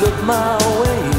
look my way.